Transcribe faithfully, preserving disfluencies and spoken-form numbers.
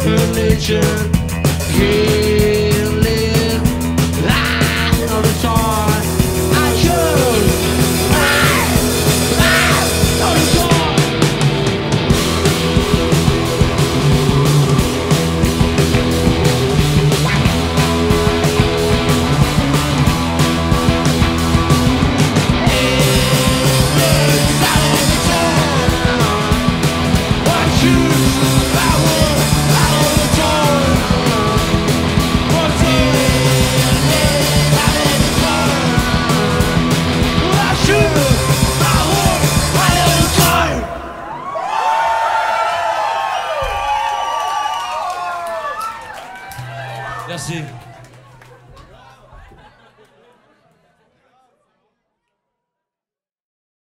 Religion,